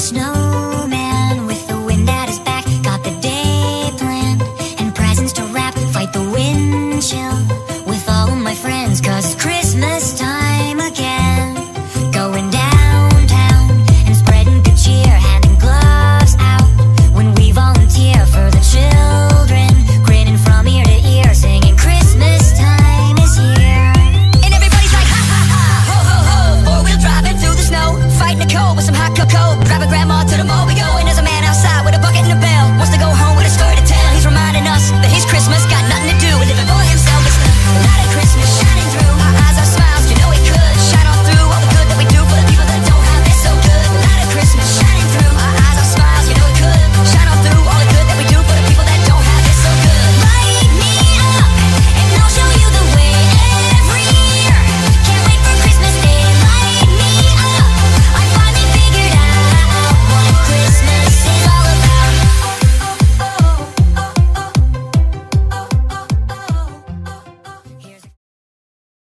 snow.